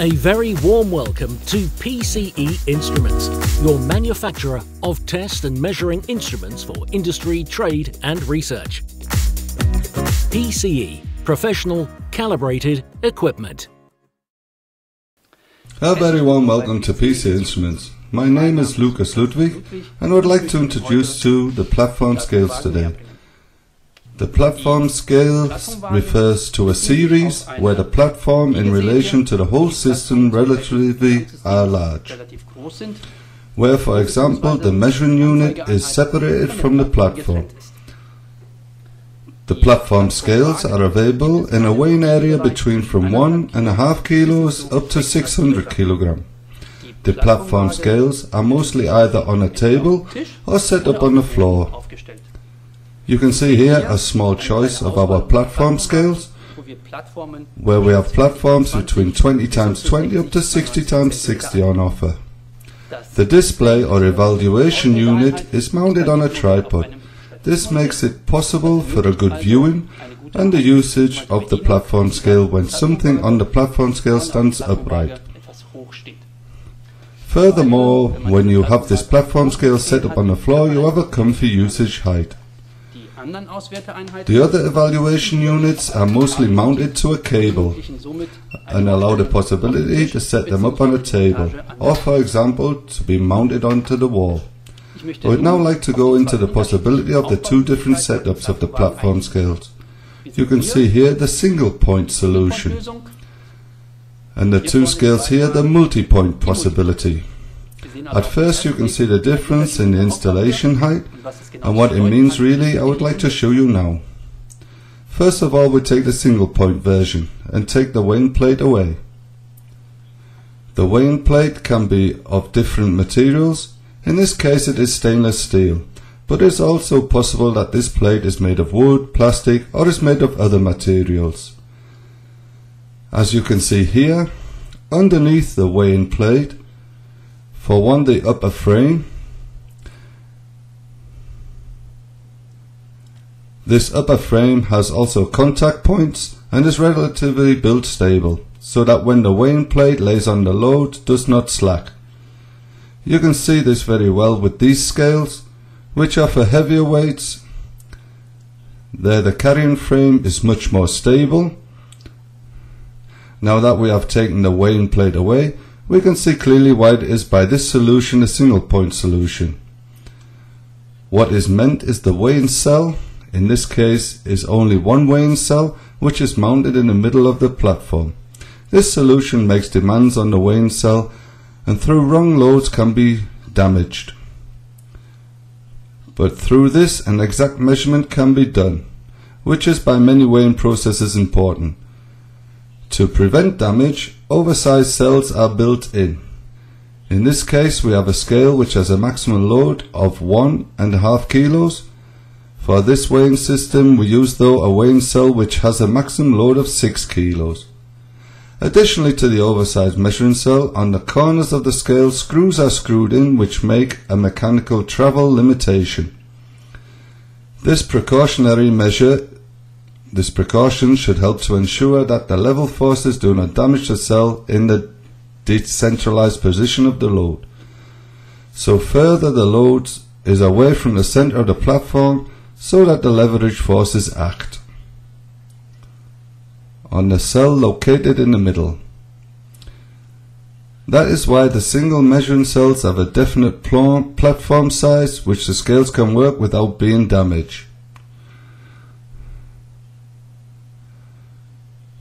A very warm welcome to PCE Instruments, your manufacturer of test and measuring instruments for industry, trade and research. PCE, professional, calibrated equipment. A very warm welcome to PCE Instruments. My name is Lukas Ludwig and would like to introduce you the platform scales today. The platform scales refers to a series where the platform in relation to the whole system relatively are large, where for example the measuring unit is separated from the platform. The platform scales are available in a weighing area between from 1.5 kilos up to 600 kilogram. The platform scales are mostly either on a table or set up on the floor. You can see here a small choice of our platform scales, where we have platforms between 20x20 up to 60x60 on offer. The display or evaluation unit is mounted on a tripod. This makes it possible for a good viewing and the usage of the platform scale when something on the platform scale stands upright. Furthermore, when you have this platform scale set up on the floor, you have a comfy usage height. The other evaluation units are mostly mounted to a cable and allow the possibility to set them up on a table or, for example, to be mounted onto the wall. I would now like to go into the possibility of the two different setups of the platform scales. You can see here the single point solution and the two scales here the multi-point possibility. At first you can see the difference in the installation height and what it means really I would like to show you now. First of all we take the single point version and take the weighing plate away. The weighing plate can be of different materials, in this case it is stainless steel, but it is also possible that this plate is made of wood, plastic or is made of other materials. As you can see here, underneath the weighing plate, for one, the upper frame. This upper frame has also contact points and is relatively built stable, so that when the weighing plate lays on the load, it does not slack. You can see this very well with these scales, which are for heavier weights. There the carrying frame is much more stable. Now that we have taken the weighing plate away, we can see clearly why it is by this solution a single point solution. What is meant is the weighing cell, in this case is only one weighing cell which is mounted in the middle of the platform. This solution makes demands on the weighing cell and through wrong loads can be damaged. But through this an exact measurement can be done, which is by many weighing processes important. To prevent damage, oversized cells are built in. In this case we have a scale which has a maximum load of 1.5 kilos. For this weighing system we use though a weighing cell which has a maximum load of 6 kilos. Additionally to the oversized measuring cell, on the corners of the scale screws are screwed in which make a mechanical travel limitation. This precaution should help to ensure that the level forces do not damage the cell in the decentralized position of the load. So further the load is away from the center of the platform so that the leverage forces act on the cell located in the middle. That is why the single measuring cells have a definite platform size which the scales can work without being damaged.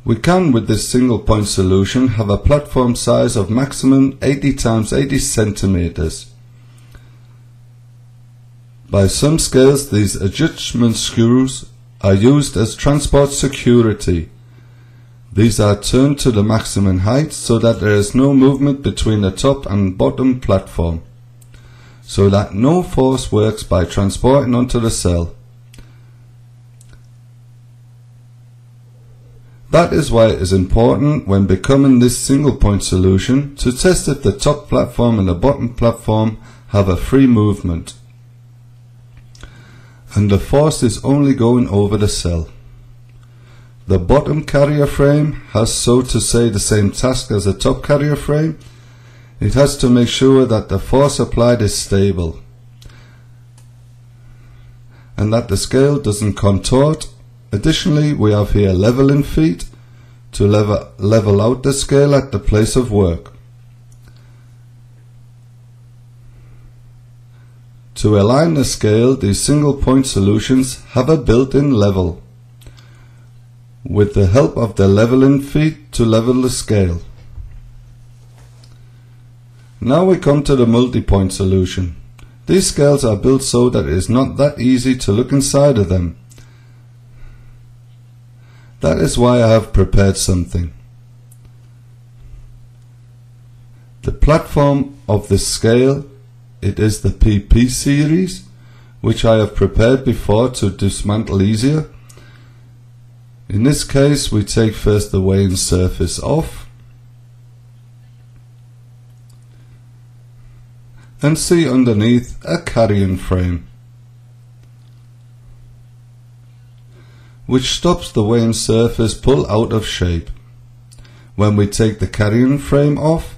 We can, with this single point solution, have a platform size of maximum 80x80 centimeters. By some scales, these adjustment screws are used as transport security. These are turned to the maximum height so that there is no movement between the top and bottom platform, so that no force works by transporting onto the cell. That is why it is important when becoming this single point solution to test if the top platform and the bottom platform have a free movement and the force is only going over the cell. The bottom carrier frame has, so to say, the same task as the top carrier frame. It has to make sure that the force applied is stable and that the scale doesn't contort. Additionally, we have here leveling feet to level out the scale at the place of work. To align the scale, these single point solutions have a built-in level with the help of the leveling feet to level the scale. Now we come to the multi-point solution. These scales are built so that it is not that easy to look inside of them. That is why I have prepared something. The platform of this scale, it is the PP series, which I have prepared before to dismantle easier. In this case, we take first the weighing surface off and see underneath a carrying frame, which stops the weighing surface pull out of shape. When we take the carrying frame off,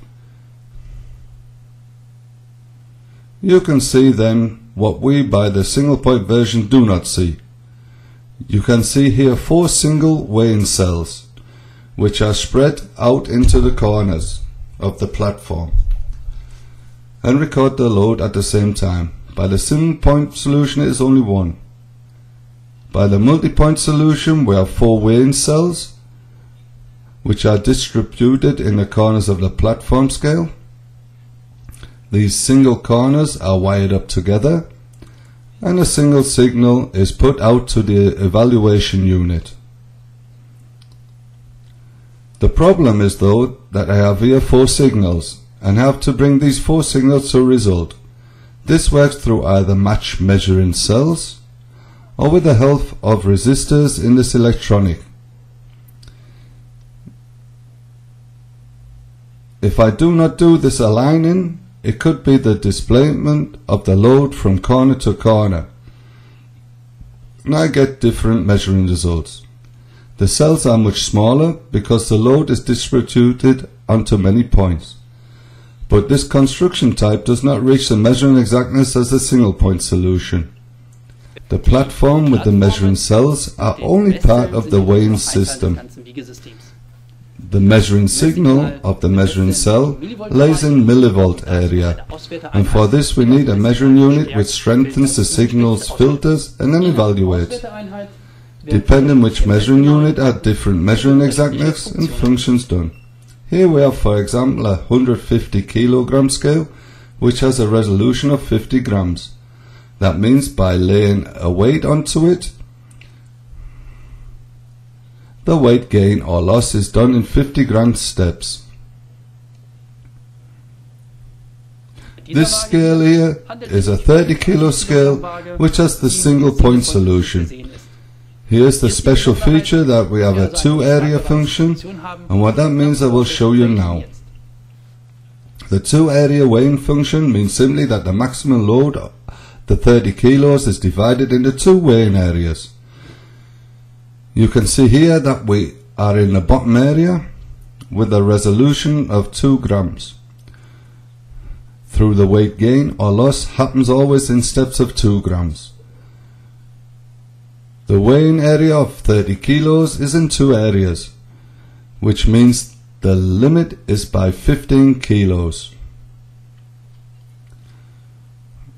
you can see then what we by the single point version do not see. You can see here 4 single weighing cells, which are spread out into the corners of the platform and record the load at the same time. By the single point solution, it is only 1. By the multi-point solution, we have 4 weighing cells, which are distributed in the corners of the platform scale. These single corners are wired up together, and a single signal is put out to the evaluation unit. The problem is though that I have here 4 signals and have to bring these 4 signals to a result. This works through either match measuring cells or with the help of resistors in this electronic. If I do not do this aligning, it could be the displacement of the load from corner to corner, and I get different measuring results. The cells are much smaller because the load is distributed onto many points, but this construction type does not reach the measuring exactness as the single point solution. The platform with the measuring cells are only part of the weighing system. The measuring signal of the measuring cell lays in millivolt area, and for this we need a measuring unit which strengthens the signals, filters and then evaluates. Depending which measuring unit are different measuring exactness and functions done. Here we have, for example, a 150 kilogram scale which has a resolution of 50 grams. That means by laying a weight onto it, the weight gain or loss is done in 50 gram steps. This scale here is a 30 kilo scale which has the single point solution. Here's the special feature that we have a 2 area function, and what that means I will show you now. The 2 area weighing function means simply that the maximum load, the 30 kilos, is divided into 2 weighing areas. You can see here that we are in the bottom area with a resolution of 2 grams. Through the weight gain or loss happens always in steps of 2 grams. The weighing area of 30 kilos is in 2 areas, which means the limit is by 15 kilos.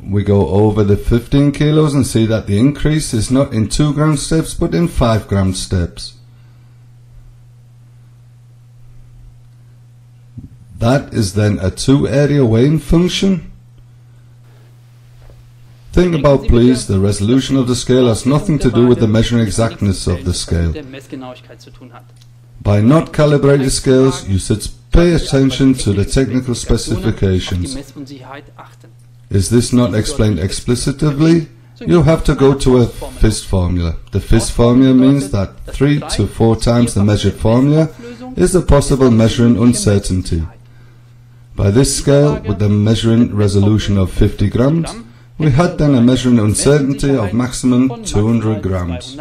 We go over the 15 kilos and see that the increase is not in 2 gram steps but in 5 gram steps. That is then a 2 area weighing function. Think about, please, the resolution of the scale has nothing to do with the measuring exactness of the scale. By not calibrating scales, you should pay attention to the technical specifications. Is this not explained explicitly? You have to go to a FIST formula. The FIST formula means that 3 to 4 times the measured formula is the possible measuring uncertainty. By this scale, with the measuring resolution of 50 grams, we had then a measuring uncertainty of maximum 200 grams.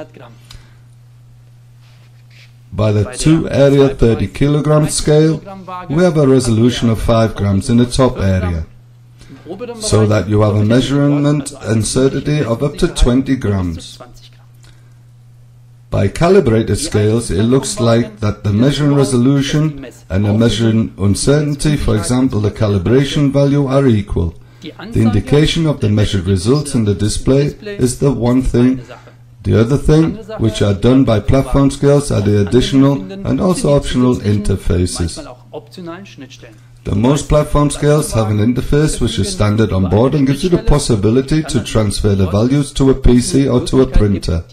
By the 2 area 30 kg scale, we have a resolution of 5 grams in the top area, so that you have a measurement uncertainty of up to 20 grams. By calibrated scales, it looks like that the measuring resolution and the measuring uncertainty, for example the calibration value, are equal. The indication of the measured results in the display is the one thing. The other thing, which are done by platform scales, are the additional and also optional interfaces. The most platform scales have an interface which is standard on board and gives you the possibility to transfer the values to a PC or to a printer.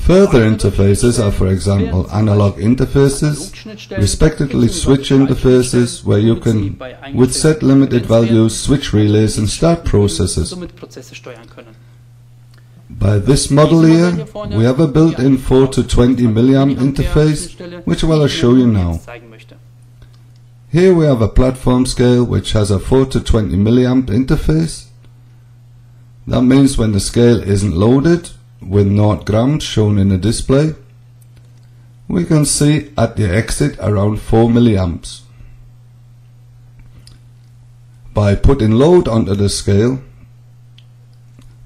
Further interfaces are, for example, analog interfaces, respectively switch interfaces, where you can, with set limited values, switch relays and start processes. By this model here, we have a built-in 4 to 20 mA interface, which I will show you now. Here we have a platform scale which has a 4 to 20 mA interface. That means when the scale isn't loaded, with 0 grams shown in the display, we can see at the exit around 4 milliamps. By putting load onto the scale,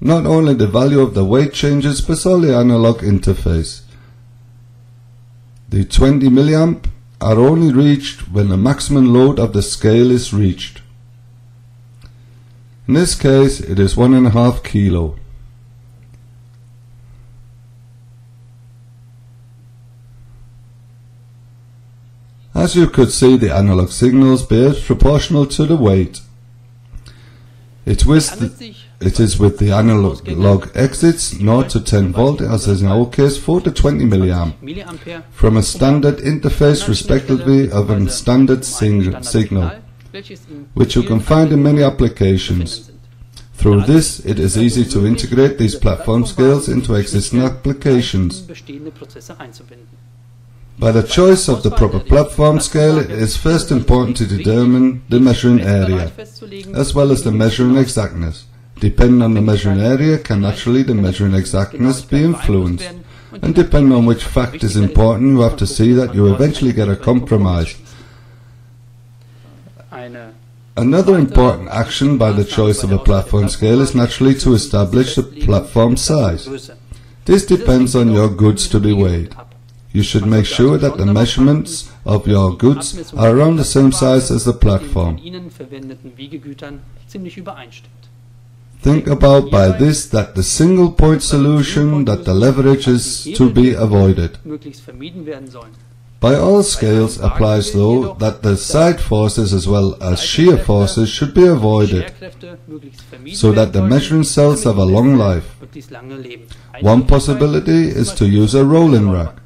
not only the value of the weight changes but so the analog interface. The 20 milliamp are only reached when the maximum load of the scale is reached. In this case it is 1.5 kilo. As you could see, the analog signals behaves proportional to the weight. It is with the analog exits 0 to 10 volt, as is in our case 4 to 20 mA, from a standard interface respectively of a standard signal, which you can find in many applications. Through this, it is easy to integrate these platform scales into existing applications. By the choice of the proper platform scale, it is first important to determine the measuring area, as well as the measuring exactness. Depending on the measuring area, can naturally the measuring exactness be influenced, and depending on which fact is important, you have to see that you eventually get a compromise. Another important action by the choice of a platform scale is naturally to establish the platform size. This depends on your goods to be weighed. You should make sure that the measurements of your goods are around the same size as the platform. Think about by this that the single point solution, that the leverage is to be avoided. By all scales applies though that the side forces as well as shear forces should be avoided, so that the measuring cells have a long life. One possibility is to use a rolling rack.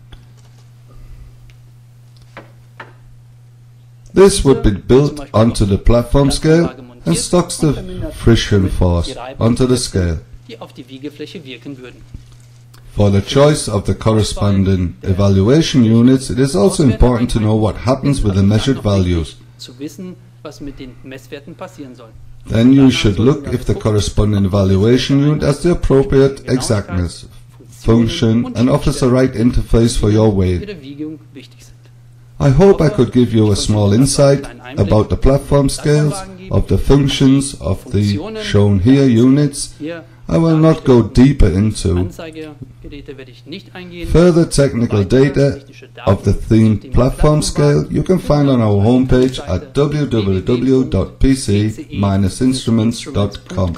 This would be built onto the platform scale and stocks the friction force onto the scale. For the choice of the corresponding evaluation units, it is also important to know what happens with the measured values. Then you should look if the corresponding evaluation unit has the appropriate exactness, function and offers the right interface for your weight. I hope I could give you a small insight about the platform scales, of the functions of the shown here units. I will not go deeper into further technical data of the themed platform scale. You can find on our homepage at www.pce-instruments.com.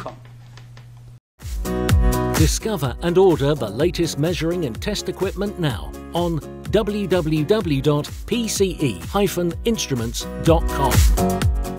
Discover and order the latest measuring and test equipment now on www.pce-instruments.com.